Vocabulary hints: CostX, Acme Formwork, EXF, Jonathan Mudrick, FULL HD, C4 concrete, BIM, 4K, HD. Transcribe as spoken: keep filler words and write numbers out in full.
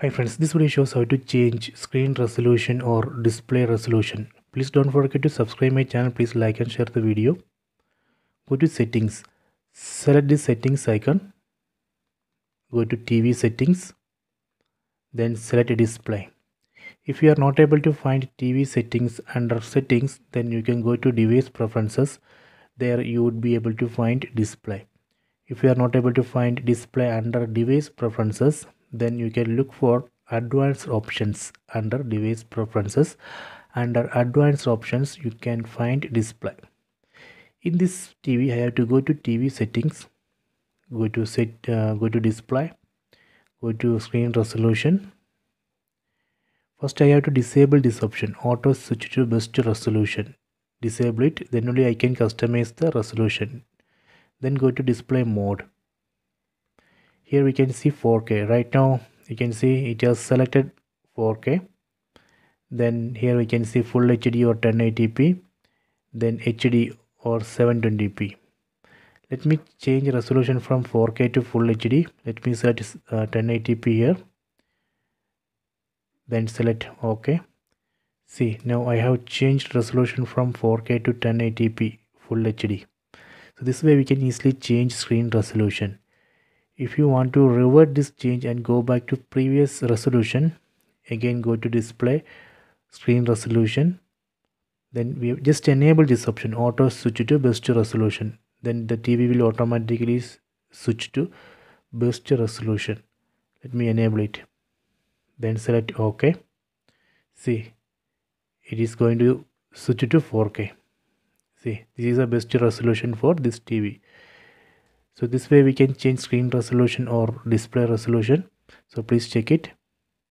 Hi friends, this video shows how to change screen resolution or display resolution. Please don't forget to subscribe my channel. Please like and share the video. Go to settings. Select the settings icon. Go to T V settings. Then select display. If you are not able to find T V settings under settings, then you can go to device preferences. There you would be able to find display. If you are not able to find display under device preferences, then you can look for advanced options under device preferences. Under advanced options you can find display. In this T V I have to go to T V settings, go to set uh, go to display, go to screen resolution. First I have to disable this option, auto switch to best resolution. Disable it, then only I can customize the resolution. Then go to display mode. Here we can see four K. Right now you can see it has selected four K. Then here we can see full H D or ten eighty p, then H D or seven twenty p. Let me change resolution from four K to full H D. Let me select uh, ten eighty p here. Then select OK. See, now I have changed resolution from four K to ten eighty p full H D. So this way we can easily change screen resolution. If you want to revert this change and go back to previous resolution, again go to display, screen resolution. Then we just enable this option, auto switch to best resolution. Then the T V will automatically switch to best resolution. Let me enable it. Then select OK. See, it is going to switch to four K. See, this is the best resolution for this T V. So this way we can change screen resolution or display resolution. So please check it.